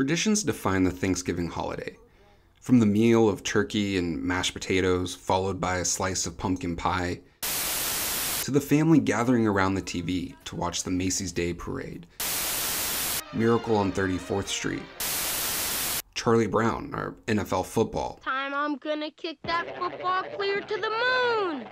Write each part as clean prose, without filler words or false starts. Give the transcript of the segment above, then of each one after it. traditions define the Thanksgiving holiday. From the meal of turkey and mashed potatoes, followed by a slice of pumpkin pie, to the family gathering around the TV to watch the Macy's Day Parade, Miracle on 34th Street, Charlie Brown, or NFL football. Time I'm gonna kick that football clear to the moon!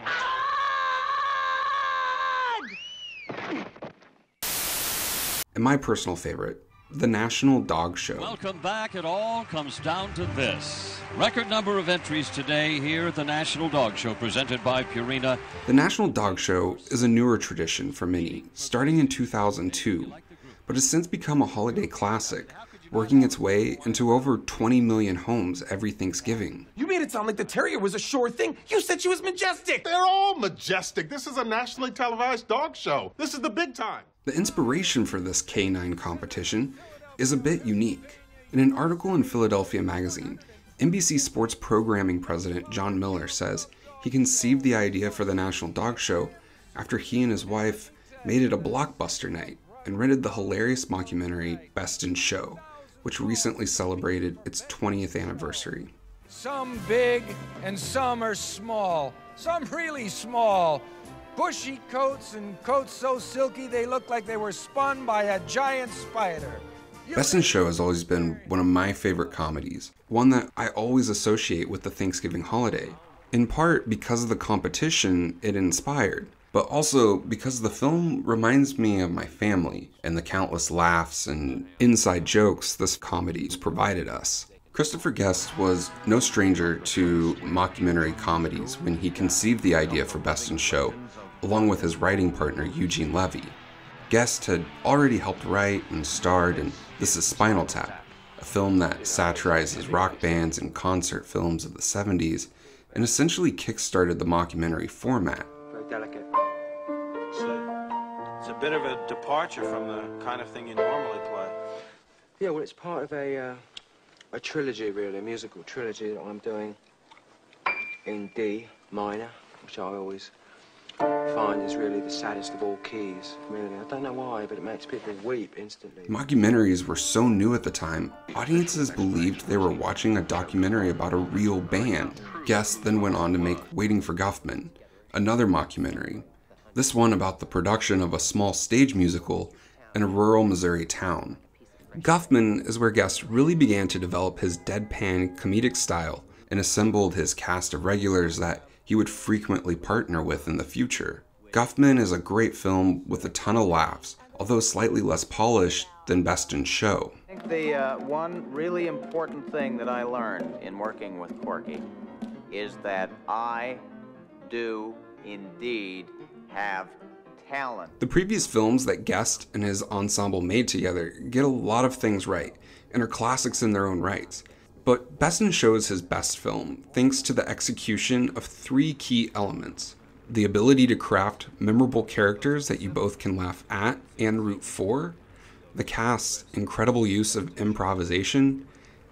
And my personal favorite, the National Dog Show. Welcome back. It all comes down to this. Record number of entries today here at the National Dog Show, presented by Purina. The National Dog Show is a newer tradition for many, starting in 2002, but has since become a holiday classic, working its way into over 20 million homes every Thanksgiving. You made it sound like the terrier was a sure thing. You said she was majestic. They're all majestic. This is a nationally televised dog show. This is the big time. The inspiration for this canine competition is a bit unique. In an article in Philadelphia Magazine, NBC Sports programming president John Miller says he conceived the idea for the National Dog Show after he and his wife made it a blockbuster night and rented the hilarious mockumentary Best in Show, which recently celebrated its 20th anniversary. Some big and some are small, some really small. Bushy coats and coats so silky they look like they were spun by a giant spider. Best in Show has always been one of my favorite comedies, one that I always associate with the Thanksgiving holiday, in part because of the competition it inspired, but also because the film reminds me of my family and the countless laughs and inside jokes this comedy's provided us. Christopher Guest was no stranger to mockumentary comedies when he conceived the idea for Best in Show, along with his writing partner Eugene Levy. Guest had already helped write and starred in This Is Spinal Tap, a film that satirizes rock bands and concert films of the 70s and essentially kickstarted the mockumentary format. Very delicate. It's a bit of a departure from the kind of thing you normally play. Yeah, well, it's part of a trilogy, really, a musical trilogy that I'm doing in D minor, which I always find is really the saddest of all keys, really. I don't know why, but it makes people weep instantly. Mockumentaries were so new at the time, audiences believed they were watching a documentary about a real band. Guest then went on to make Waiting for Guffman, another mockumentary. This one about the production of a small stage musical in a rural Missouri town. Guffman is where Guest really began to develop his deadpan comedic style and assembled his cast of regulars that he would frequently partner with in the future. Guffman is a great film with a ton of laughs, although slightly less polished than Best in Show. I think the one really important thing that I learned in working with Corky is that I do indeed have talent. The previous films that Guest and his ensemble made together get a lot of things right and are classics in their own rights, but Best in Show is his best film thanks to the execution of three key elements: the ability to craft memorable characters that you both can laugh at and root for, the cast's incredible use of improvisation,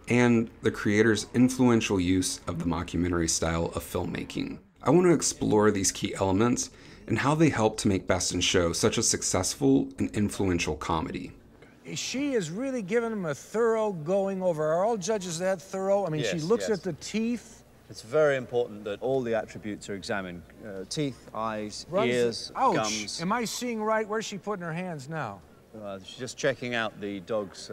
and the creator's influential use of the mockumentary style of filmmaking. I want to explore these key elements and how they help to make Best in Show such a successful and influential comedy. She has really given him a thorough going over. Are all judges that thorough? I mean, yes, she looks at the teeth. It's very important that all the attributes are examined. Teeth, eyes, ears, gums. Am I seeing right? Where's she putting her hands now? She's just checking out the dog's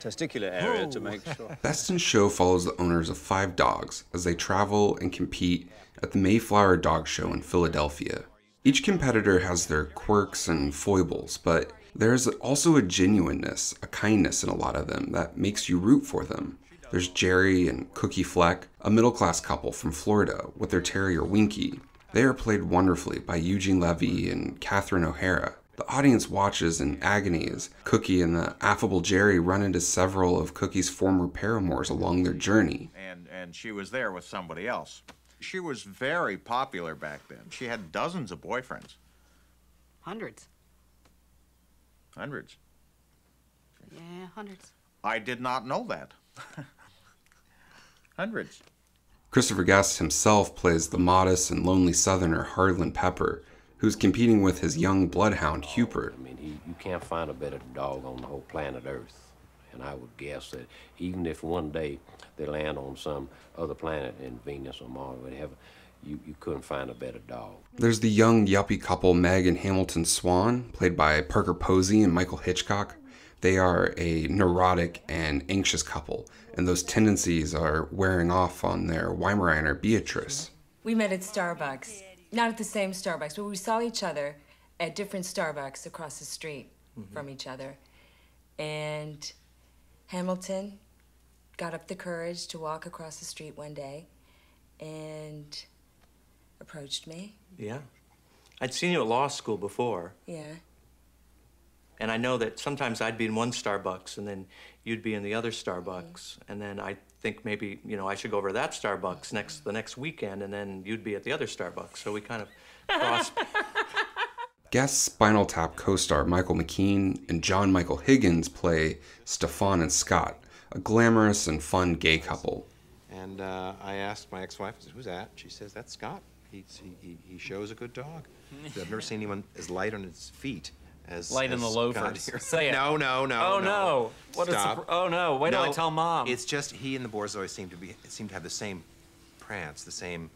testicular area to make sure. Best in Show follows the owners of 5 dogs as they travel and compete at the Mayflower Dog Show in Philadelphia. Each competitor has their quirks and foibles, but there's also a genuineness, a kindness in a lot of them that makes you root for them. There's Jerry and Cookie Fleck, a middle-class couple from Florida with their terrier Winky. They are played wonderfully by Eugene Levy and Catherine O'Hara. The audience watches in agony as Cookie and the affable Jerry run into several of Cookie's former paramours along their journey. And she was there with somebody else. She was very popular back then. She had dozens of boyfriends. Hundreds. Hundreds? Yeah, hundreds. I did not know that. Hundreds. Christopher Guest himself plays the modest and lonely Southerner Harlan Pepper, who's competing with his young bloodhound, Hubert. I mean, you can't find a better dog on the whole planet Earth. And I would guess that even if one day they land on some other planet in Venus or Mars, would have you couldn't find a better dog. There's the young yuppie couple Meg and Hamilton Swan, played by Parker Posey and Michael Hitchcock. They are a neurotic and anxious couple, and those tendencies are wearing off on their Weimaraner Beatrice. We met at Starbucks. Not at the same Starbucks, but we saw each other at different Starbucks across the street from each other. And Hamilton got up the courage to walk across the street one day and approached me. Yeah. I'd seen you at law school before. Yeah. And I know that sometimes I'd be in one Starbucks and then you'd be in the other Starbucks. And then I think maybe, you know, I should go over to that Starbucks the next weekend, and then you'd be at the other Starbucks. So we kind of crossed. Guest Spinal Tap co-star Michael McKean and John Michael Higgins play Stefan and Scott, a glamorous and fun gay couple. And I asked my ex-wife, I said, "Who's that?" She says, "That's Scott. He shows a good dog." I've never seen anyone as light on his feet as light as in the loafers. Say it. No, no, no. Oh no! No. What Stop. Oh no! Why don't I tell Mom? It's just he and the Borzois seemed to have the same prance, the same.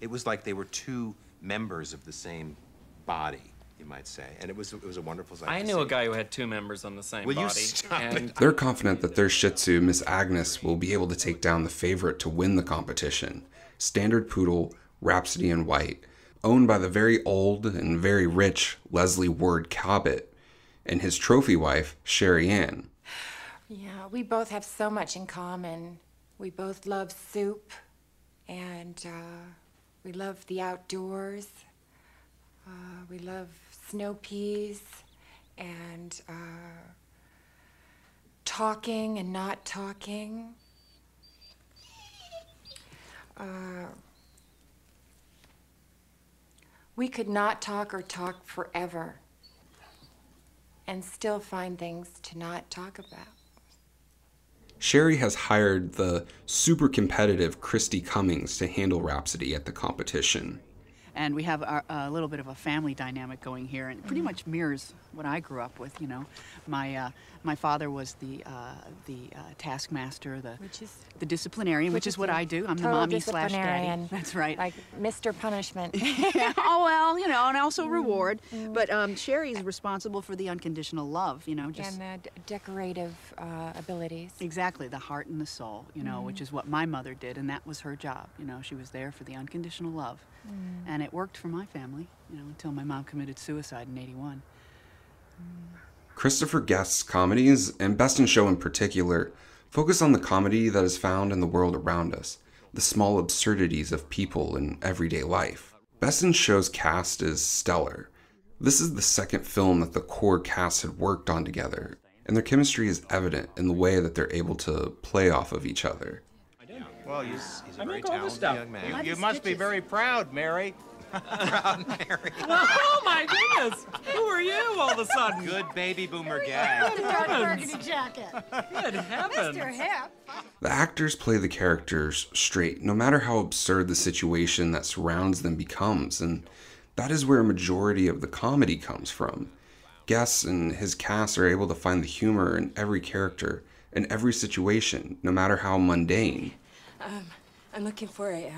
It was like they were two members of the same body, you might say, and it was a wonderful sight. I knew a guy who had two members on the same body. Will you stop it? They're confident that their Shih Tzu, Miss Agnes, will be able to take down the favorite to win the competition, Standard Poodle, Rhapsody in White, owned by the very old and very rich Leslie Ward Cabot and his trophy wife, Sherry Ann. Yeah, we both have so much in common. We both love soup, and we love the outdoors. We love snow peas and talking and not talking. We could not talk or talk forever and still find things to not talk about. Sherry has hired the super competitive Christy Cummings to handle Rhapsody at the competition. And we have a little bit of a family dynamic going here, and it pretty much mirrors what I grew up with. You know, my father was the taskmaster, the disciplinarian, which is what I do. I'm the mommy/daddy. That's right. Like Mr. Punishment. Yeah. Oh well, you know, and also reward. But Sherry's responsible for the unconditional love. You know, just and the decorative abilities. Exactly, the heart and the soul. You know, which is what my mother did, and that was her job. You know, she was there for the unconditional love, and it worked for my family, you know, until my mom committed suicide in '81. Christopher Guest's comedies, and Best in Show in particular, focus on the comedy that is found in the world around us, the small absurdities of people in everyday life. Best in Show's cast is stellar. This is the second film that the core cast had worked on together, and their chemistry is evident in the way that they're able to play off of each other. Well, he's a very talented young man. You must be very proud, Mary. Proud Mary. Well, oh my goodness! Who are you all of a sudden? Good baby boomer guy. Good heavens! Good heavens! Mr. Hep. The actors play the characters straight, no matter how absurd the situation that surrounds them becomes, and that is where a majority of the comedy comes from. Guest and his cast are able to find the humor in every character, in every situation, no matter how mundane. I'm looking for a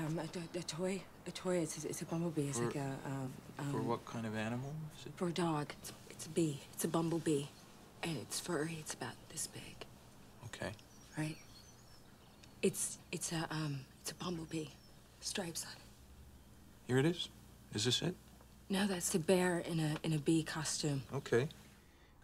toy. A toy. It's a bumblebee. It's for what kind of animal? Is it? For a dog. It's a bee. It's a bumblebee, and it's furry. It's about this big. Okay. Right. It's a bumblebee. Stripes on it. Here it is. Is this it? No, that's the bear in a bee costume. Okay.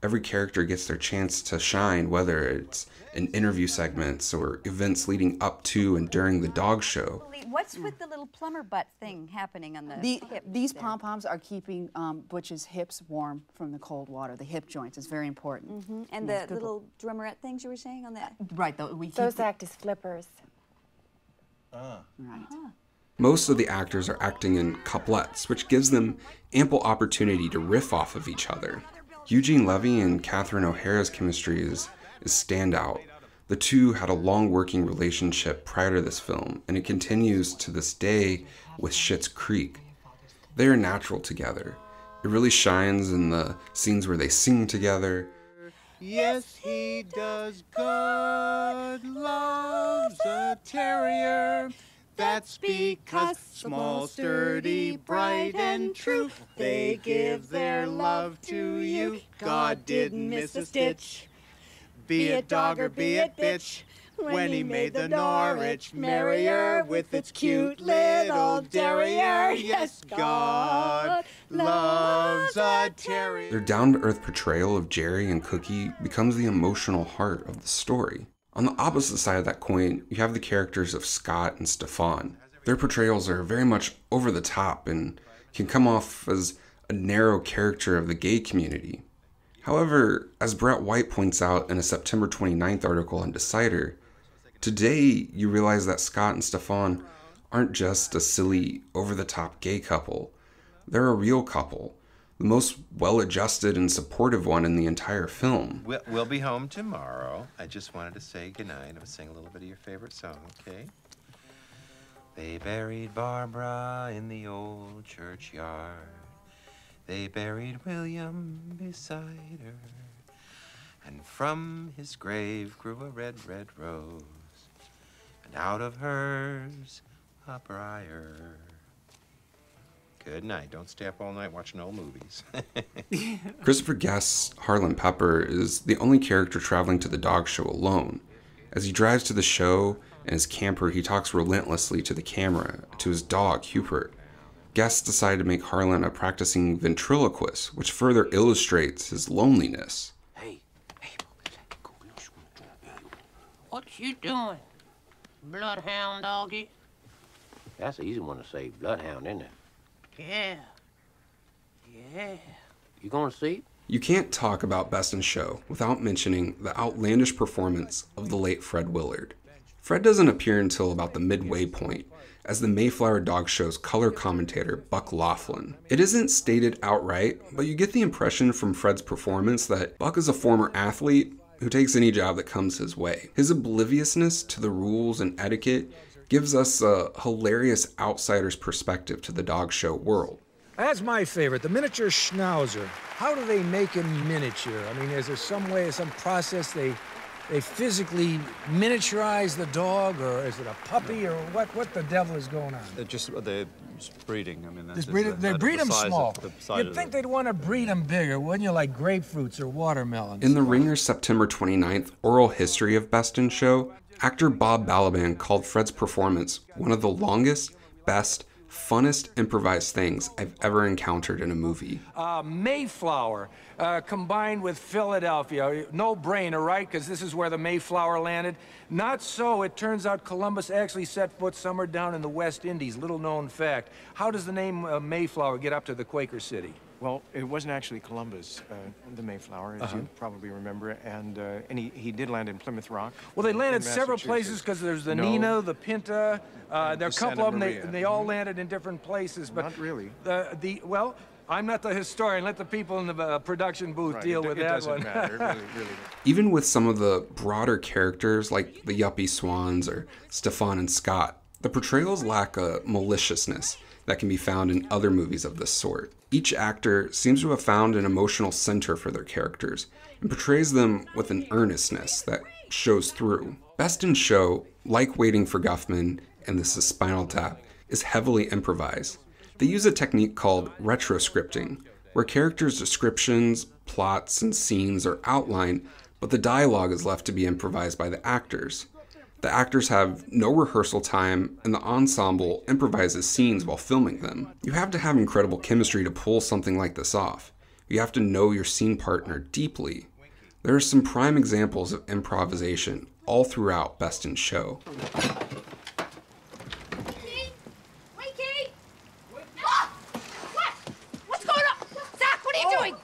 Every character gets their chance to shine, whether it's in interview segments or events leading up to and during the dog show. What's with the little plumber butt thing happening on the hip? These pom-poms are keeping Butch's hips warm from the cold water. The hip joints is very important. And the little drummerette things you were saying on that? Right, those act as flippers. Right. Most of the actors are acting in couplets, which gives them ample opportunity to riff off of each other. Eugene Levy and Catherine O'Hara's chemistry is standout. The two had a long working relationship prior to this film, and it continues to this day with Schitt's Creek. They are natural together. It really shines in the scenes where they sing together. Yes, he does. Good loves a terrier. That's because small, sturdy, bright and true, they give their love to you. God didn't miss a stitch. Be it dog or be it bitch, when he made the Norwich Merrier with its cute little derriere. Yes, God loves a terrier. Their down-to-earth portrayal of Jerry and Cookie becomes the emotional heart of the story. On the opposite side of that coin, you have the characters of Scott and Stefan. Their portrayals are very much over the top and can come off as a narrow character of the gay community. However, as Brett White points out in a September 29th article on Decider, today you realize that Scott and Stefan aren't just a silly, over-the-top gay couple. They're a real couple, the most well-adjusted and supportive one in the entire film. We'll be home tomorrow. I just wanted to say goodnight. I'm gonna sing a little bit of your favorite song, okay? They buried Barbara in the old churchyard. They buried William beside her. And from his grave grew a red, red rose. And out of hers, a briar. Good night. Don't stay up all night watching old movies. Christopher Guest, Harlan Pepper, is the only character traveling to the dog show alone. As he drives to the show in his camper, he talks relentlessly to the camera, to his dog, Hubert. Guest decided to make Harlan a practicing ventriloquist, which further illustrates his loneliness. Hey, what you doing, bloodhound doggy? That's an easy one to say, bloodhound, isn't it? Yeah. You gonna see? You can't talk about Best in Show without mentioning the outlandish performance of the late Fred Willard. Fred doesn't appear until about the midway point as the Mayflower Dog Show's color commentator, Buck Laughlin. It isn't stated outright, but you get the impression from Fred's performance that Buck is a former athlete who takes any job that comes his way. His obliviousness to the rules and etiquette gives us a hilarious outsider's perspective to the dog show world. That's my favorite, the miniature schnauzer. How do they make him miniature? I mean, is there some way, some process they physically miniaturize the dog, or is it a puppy, or what the devil is going on? They're just breeding. I mean, they breed them small. You'd think they'd want to breed them bigger, wouldn't you, like grapefruits or watermelons? In The Ringer's September 29th oral history of Best in Show, actor Bob Balaban called Fred's performance one of the longest, best, funnest improvised things I've ever encountered in a movie. Mayflower combined with Philadelphia. No brainer, right? Because this is where the Mayflower landed. Not so. It turns out Columbus actually set foot somewhere down in the West Indies. Little known fact. How does the name Mayflower get up to the Quaker City? Well, it wasn't actually Columbus, the Mayflower, as you probably remember, and he did land in Plymouth Rock. Well, they landed several places because there's the Nina, the Pinta, there are a couple of them, they all landed in different places. But not really. Well, I'm not the historian. Let the people in the production booth deal with that one. It doesn't matter, really. Even with some of the broader characters, like the Yuppie Swans or Stefan and Scott, the portrayals lack a maliciousness that can be found in other movies of this sort. Each actor seems to have found an emotional center for their characters and portrays them with an earnestness that shows through. Best in Show, like Waiting for Guffman and This Is Spinal Tap, is heavily improvised. They use a technique called retroscripting, where characters' descriptions, plots, and scenes are outlined, but the dialogue is left to be improvised by the actors. The actors have no rehearsal time, and the ensemble improvises scenes while filming them. You have to have incredible chemistry to pull something like this off. You have to know your scene partner deeply. There are some prime examples of improvisation all throughout Best in Show. Winky! Ah! What? What's going on? Zach, what are you doing?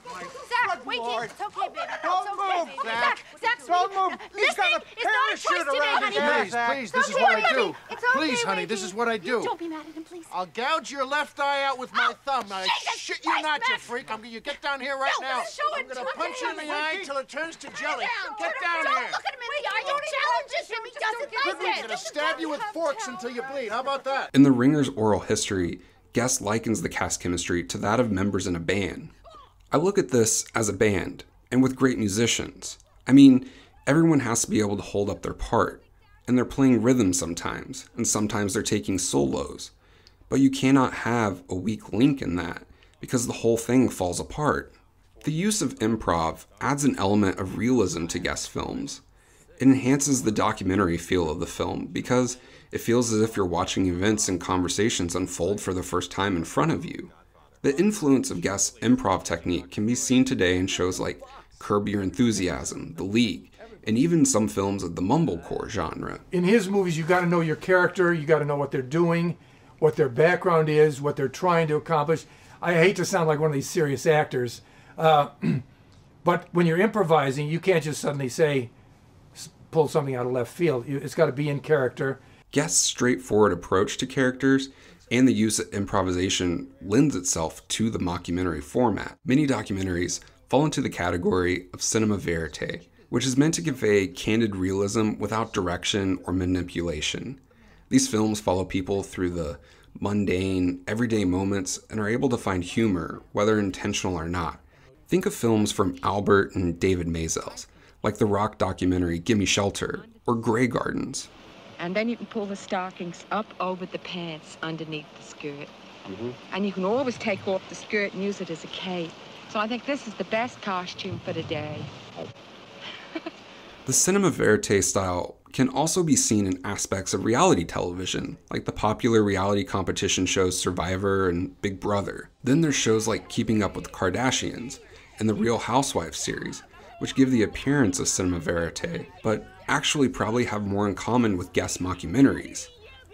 Zach, Winky, it's okay, baby. Don't move, Zach. Don't move. He's got a parachute around his neck. Please, this is what I do. Please, honey, this is what I do. Don't be mad at him, please. I'll gouge your left eye out with my thumb. I shit you not, you freak. You get down here right now. I'm going to punch you in the eye till it turns to jelly. Get down here. Don't look at him in the eye. Don't challenge him. He doesn't like it. I'm going to stab you with forks until you bleed. How about that? In The Ringer's oral history, Guest likens the cast chemistry to that of members in a band. I look at this as a band, and with great musicians. I mean, everyone has to be able to hold up their part, and they're playing rhythm sometimes, and sometimes they're taking solos. But you cannot have a weak link in that, because the whole thing falls apart. The use of improv adds an element of realism to Guest films. It enhances the documentary feel of the film, because it feels as if you're watching events and conversations unfold for the first time in front of you. The influence of Guest's improv technique can be seen today in shows like Curb Your Enthusiasm, The League, and even some films of the mumblecore genre. In his movies, you got to know your character, you got to know what they're doing, what their background is, what they're trying to accomplish. I hate to sound like one of these serious actors, but when you're improvising, you can't just suddenly say, pull something out of left field. It's got to be in character. Guest's straightforward approach to characters and the use of improvisation lends itself to the mockumentary format. Many documentaries fall into the category of cinema verite, which is meant to convey candid realism without direction or manipulation. These films follow people through the mundane, everyday moments and are able to find humor, whether intentional or not. Think of films from Albert and David Mazel's, like the rock documentary Gimme Shelter or Grey Gardens. And then you can pull the stockings up over the pants underneath the skirt. Mm-hmm. And you can always take off the skirt and use it as a cape. So I think this is the best costume for today. The cinema verite style can also be seen in aspects of reality television, like the popular reality competition shows Survivor and Big Brother. Then there's shows like Keeping Up with the Kardashians and the Real Housewives series, which give the appearance of cinema verite, but actually probably have more in common with Guest mockumentaries.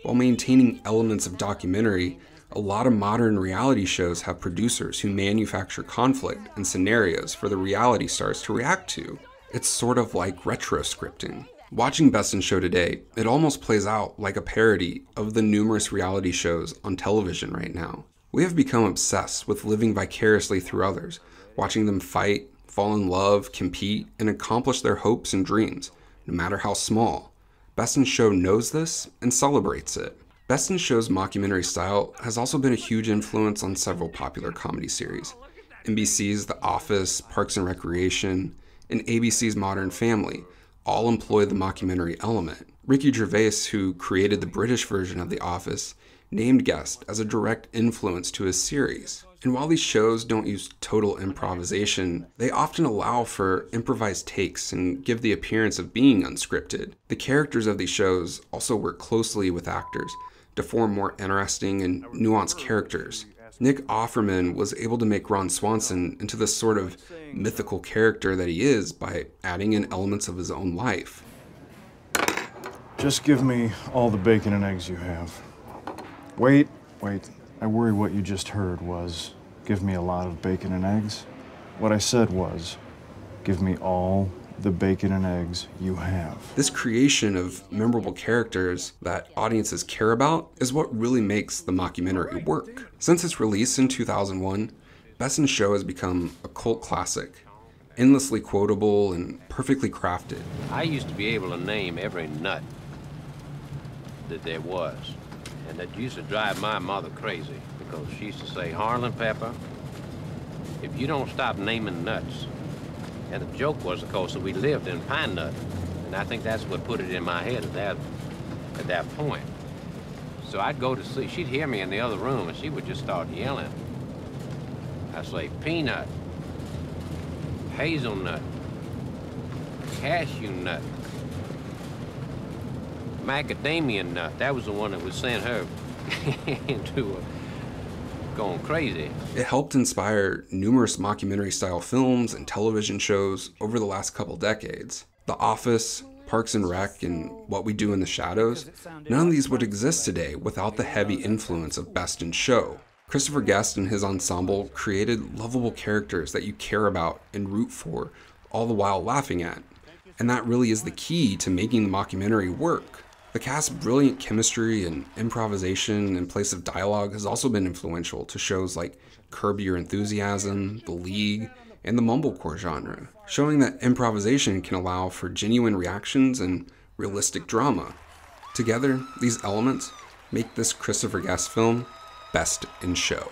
While maintaining elements of documentary, a lot of modern reality shows have producers who manufacture conflict and scenarios for the reality stars to react to. It's sort of like retroscripting. Watching Best in Show today, it almost plays out like a parody of the numerous reality shows on television right now. We have become obsessed with living vicariously through others, watching them fight, fall in love, compete, and accomplish their hopes and dreams, no matter how small. Best in Show knows this and celebrates it. Best in Show's mockumentary style has also been a huge influence on several popular comedy series. NBC's The Office, Parks and Recreation, and ABC's Modern Family all employ the mockumentary element. Ricky Gervais, who created the British version of The Office, named Guest as a direct influence to his series. And while these shows don't use total improvisation, they often allow for improvised takes and give the appearance of being unscripted. The characters of these shows also work closely with actors to form more interesting and nuanced characters. Nick Offerman was able to make Ron Swanson into the sort of mythical character that he is by adding in elements of his own life. Just give me all the bacon and eggs you have. Wait. I worry what you just heard was, give me a lot of bacon and eggs. What I said was, give me all the bacon and eggs you have. This creation of memorable characters that audiences care about is what really makes the mockumentary work. Since its release in 2001, Best in Show has become a cult classic, endlessly quotable and perfectly crafted. I used to be able to name every nut that there was. And that used to drive my mother crazy because she used to say, Harlan Pepper, if you don't stop naming nuts. And the joke was, of course, that we lived in Pine Nut. And I think that's what put it in my head at that point. So I'd go to sleep. She'd hear me in the other room and she would just start yelling. I'd say, peanut, hazelnut, cashew nut. Macadamia nut. That was the one that was sent her into going crazy. It helped inspire numerous mockumentary-style films and television shows over the last couple decades. The Office, Parks and Rec, and What We Do in the Shadows, none of these would exist today without the heavy influence of Best in Show. Christopher Guest and his ensemble created lovable characters that you care about and root for, all the while laughing at. And that really is the key to making the mockumentary work. The cast's brilliant chemistry and improvisation in place of dialogue has also been influential to shows like Curb Your Enthusiasm, The League, and the mumblecore genre, showing that improvisation can allow for genuine reactions and realistic drama. Together, these elements make this Christopher Guest film Best in Show.